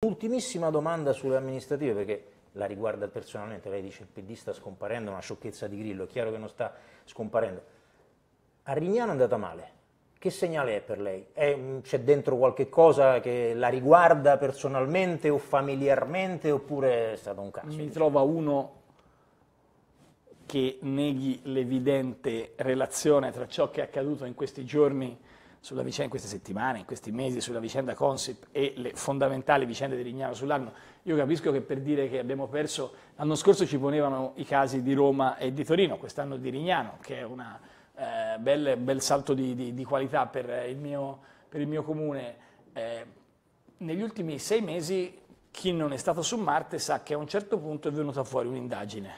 Ultimissima domanda sulle amministrative, perché la riguarda personalmente. Lei dice il PD sta scomparendo, una sciocchezza di Grillo, è chiaro che non sta scomparendo. A Rignano è andata male, che segnale è per lei? C'è dentro qualche cosa che la riguarda personalmente o familiarmente, oppure è stato un caso? Mi trova uno che neghi l'evidente relazione tra ciò che è accaduto in questi giorni, sulla vicenda, in queste settimane, in questi mesi, sulla vicenda Consip e le fondamentali vicende di Rignano sull'Arno. Io capisco che per dire che abbiamo perso, l'anno scorso ci ponevano i casi di Roma e di Torino, quest'anno di Rignano, che è un bel salto di qualità per il mio comune. Negli ultimi 6 mesi chi non è stato su Marte sa che a un certo punto è venuta fuori un'indagine.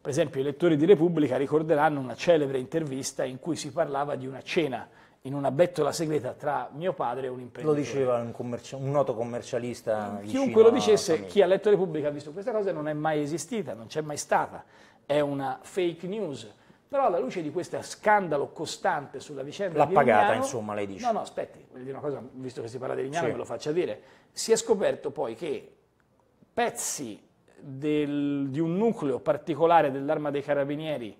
Per esempio i lettori di Repubblica ricorderanno una celebre intervista in cui si parlava di una cena in una bettola segreta tra mio padre e un imprenditore. Lo diceva un noto commercialista. Chiunque lo dicesse, chi ha letto Repubblica ha visto questa cosa, non è mai esistita, non c'è mai stata, è una fake news. Però alla luce di questo scandalo costante sulla vicenda di Rignano... L'ha pagata, insomma, lei dice. No, aspetti, voglio dire una cosa, visto che si parla di Rignano, sì, me lo faccia dire. Si è scoperto poi che pezzi di un nucleo particolare dell'Arma dei Carabinieri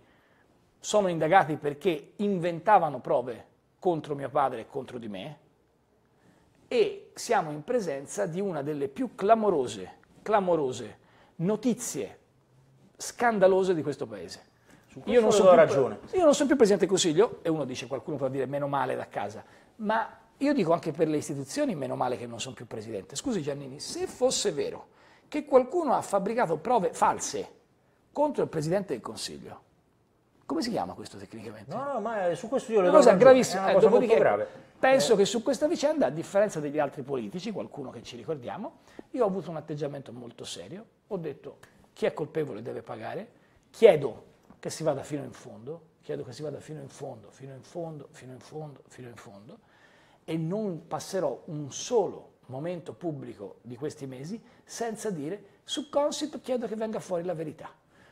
sono indagati perché inventavano prove contro mio padre e contro di me, e siamo in presenza di una delle più clamorose notizie scandalose di questo paese. Io non sono più Presidente del Consiglio, e uno dice, qualcuno può dire meno male da casa, ma io dico anche per le istituzioni meno male che non sono più Presidente. Scusi Giannini, se fosse vero che qualcuno ha fabbricato prove false contro il Presidente del Consiglio, come si chiama questo tecnicamente? No, ma su questo io le do una cosa gravissima, è una cosa molto grave. Penso che su questa vicenda, a differenza degli altri politici, qualcuno che ci ricordiamo, io ho avuto un atteggiamento molto serio, ho detto chi è colpevole deve pagare, chiedo che si vada fino in fondo, chiedo che si vada fino in fondo, e non passerò un solo momento pubblico di questi mesi senza dire su Consip chiedo che venga fuori la verità.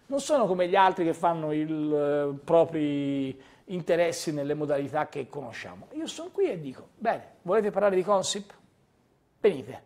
Non sono come gli altri che fanno i propri interessi nelle modalità che conosciamo. Io sono qui e dico, bene, volete parlare di Consip? Venite,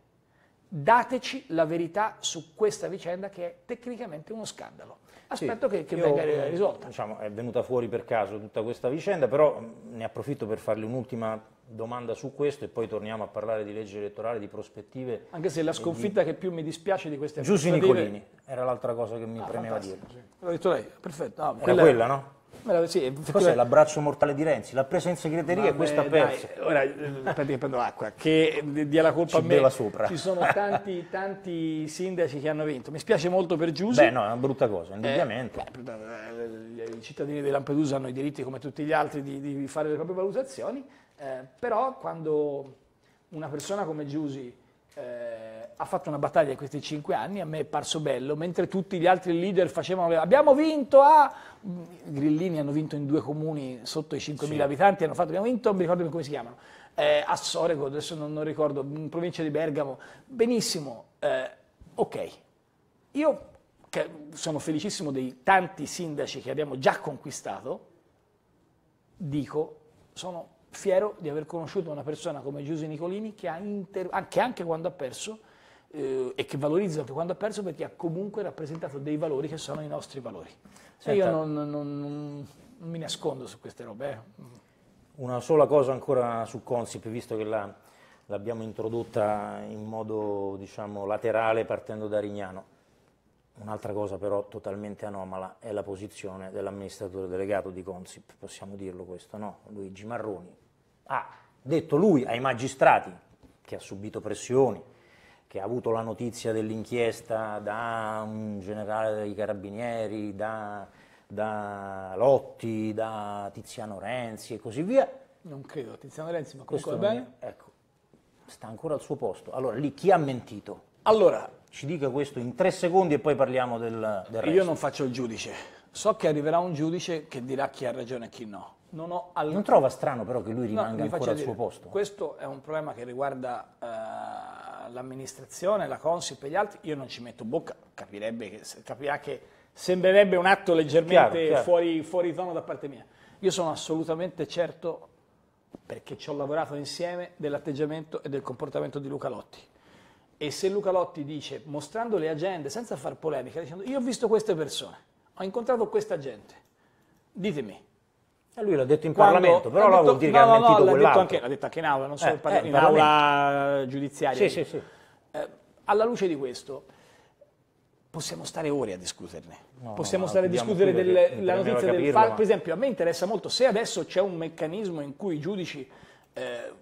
dateci la verità su questa vicenda che è tecnicamente uno scandalo. Aspetto che venga risolta. Diciamo, è venuta fuori per caso tutta questa vicenda, però ne approfitto per farle un'ultima domanda su questo e poi torniamo a parlare di legge elettorale, di prospettive. Anche se la sconfitta che più mi dispiace di queste Giusi Nicolini era l'altra cosa che mi premeva dire. Sì. L'ho detto lei, perfetto. No, quella no? Sì, cos'è l'abbraccio mortale di Renzi? L'ha presa in segreteria e questa persa. Ora aspetta che prendo l'acqua, che dia la colpa a me. Sopra. Ci sono tanti sindaci che hanno vinto. Mi spiace molto per Giusi. Beh, no, è una brutta cosa, indubbiamente. I cittadini di Lampedusa hanno i diritti come tutti gli altri di fare le proprie valutazioni. Però quando una persona come Giusi ha fatto una battaglia in questi 5 anni, a me è parso bello, mentre tutti gli altri leader facevano abbiamo vinto a... Grillini hanno vinto in 2 comuni sotto i 5.000 abitanti, abbiamo vinto, non mi ricordo come si chiamano, a Sorego, adesso non ricordo, in provincia di Bergamo, benissimo, ok. Io sono felicissimo dei tanti sindaci che abbiamo già conquistato, dico, sono fiero di aver conosciuto una persona come Giusi Nicolini che anche quando ha perso e che valorizza anche quando ha perso, perché ha comunque rappresentato dei valori che sono i nostri valori. Senta, io non mi nascondo su queste robe. Una sola cosa ancora su Consip, visto che l'abbiamo introdotta in modo, diciamo, laterale partendo da Rignano. Un'altra cosa però totalmente anomala è la posizione dell'amministratore delegato di Consip, possiamo dirlo questo, no? Luigi Marroni ha detto lui ai magistrati che ha subito pressioni, che ha avuto la notizia dell'inchiesta da un generale dei Carabinieri, da Lotti, da Tiziano Renzi e così via. Non credo a Tiziano Renzi, ma questo bene? Ecco, sta ancora al suo posto. Allora, lì chi ha mentito? Allora... Ci dica questo in 3 secondi e poi parliamo del resto. Io non faccio il giudice. So che arriverà un giudice che dirà chi ha ragione e chi no. Non trova strano però che lui rimanga ancora al suo posto? Questo è un problema che riguarda l'amministrazione, la Consip e gli altri. Io non ci metto bocca, capirà che sembrerebbe un atto leggermente chiaro. Fuori tono da parte mia. Io sono assolutamente certo, perché ci ho lavorato insieme, dell'atteggiamento e del comportamento di Luca Lotti. E se Luca Lotti dice, mostrando le agende, senza far polemica, dicendo io ho visto queste persone, ho incontrato questa gente, ditemi. E lui l'ha detto in Parlamento, però non vuol dire che ha mentito quell'altro. L'ha detto anche in aula, non solo in aula giudiziaria. Sì, sì, sì. Alla luce di questo, possiamo stare ore a discuterne. No, possiamo stare a discutere della notizia del falso. Per esempio, a me interessa molto se adesso c'è un meccanismo in cui i giudici,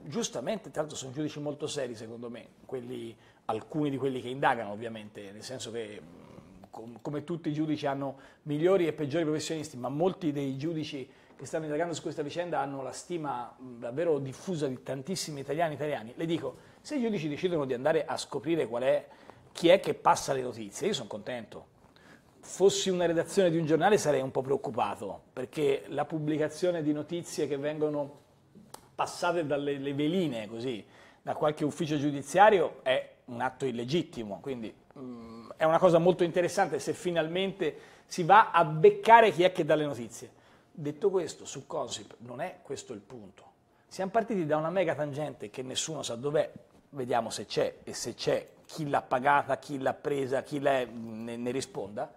giustamente, tanto sono giudici molto seri secondo me, alcuni di quelli che indagano ovviamente, nel senso che come tutti i giudici hanno migliori e peggiori professionisti, ma molti dei giudici che stanno indagando su questa vicenda hanno la stima davvero diffusa di tantissimi italiani. Le dico, se i giudici decidono di andare a scoprire chi è che passa le notizie, io sono contento. Fossi una redazione di un giornale sarei un po' preoccupato, perché la pubblicazione di notizie che vengono passate dalle veline, così, da qualche ufficio giudiziario è un atto illegittimo, quindi è una cosa molto interessante se finalmente si va a beccare chi è che dà le notizie. Detto questo, su Consip non è questo il punto. Siamo partiti da una mega tangente che nessuno sa dov'è, vediamo se c'è e se c'è chi l'ha pagata, chi l'ha presa, chi ne risponda,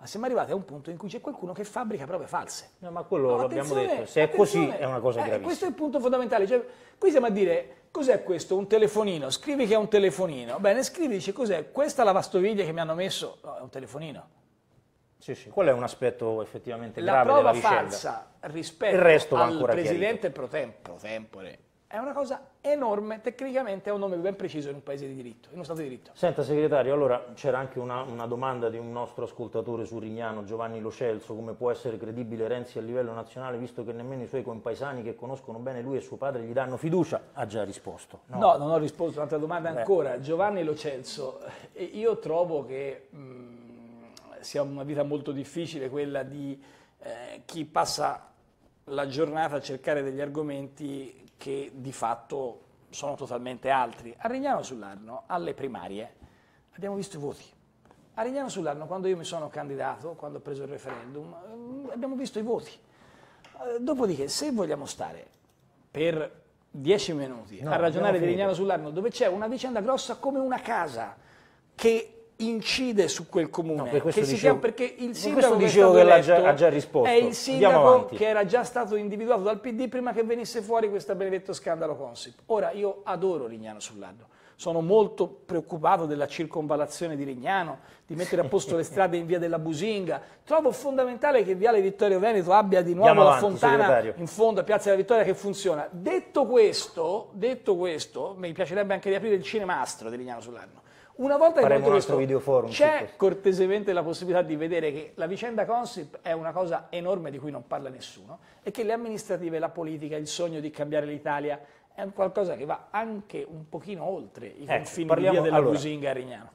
ma siamo arrivati a un punto in cui c'è qualcuno che fabbrica prove false. No, ma quello l'abbiamo detto, se è così è una cosa gravissima. Questo è il punto fondamentale, cioè, qui siamo a dire cos'è questo, un telefonino, scrivi che è un telefonino, bene, scrivi, dice cos'è, questa lavastoviglie che mi hanno messo, no, è un telefonino. Sì, sì, quello è un aspetto effettivamente grave della vicenda. La prova falsa rispetto al presidente pro tempore è una cosa enorme, tecnicamente è un nome ben preciso in un paese di diritto, in uno stato di diritto. Senta segretario, allora c'era anche una domanda di un nostro ascoltatore su Rignano, Giovanni Lo Celso: come può essere credibile Renzi a livello nazionale visto che nemmeno i suoi compaesani che conoscono bene lui e suo padre gli danno fiducia? Ha già risposto. No, no, non ho risposto, un'altra domanda ancora. Giovanni Lo Celso, io trovo che sia una vita molto difficile quella di chi passa la giornata a cercare degli argomenti che di fatto sono totalmente altri. A Rignano sull'Arno, alle primarie, abbiamo visto i voti. A Rignano sull'Arno, quando io mi sono candidato, quando ho preso il referendum, abbiamo visto i voti. Dopodiché, se vogliamo stare per 10 minuti a ragionare di Rignano sull'Arno, dove c'è una vicenda grossa come una casa che incide su quel comune, perché il sindaco ha già risposto, è il sindaco che era già stato individuato dal PD prima che venisse fuori questo benedetto scandalo Consip. Ora, io adoro Rignano sull'Arno, sono molto preoccupato della circonvallazione di Rignano, di mettere a posto le strade in via della Businga, trovo fondamentale che Viale Vittorio Veneto abbia di nuovo la fontana in fondo a Piazza della Vittoria che funziona. Detto questo, mi piacerebbe anche riaprire il cinemastro di Rignano sull'Arno. Una volta che c'è cortesemente la possibilità di vedere che la vicenda Consip è una cosa enorme di cui non parla nessuno e che le amministrative, la politica, il sogno di cambiare l'Italia è qualcosa che va anche un pochino oltre i confini di via della Businga a Rignano.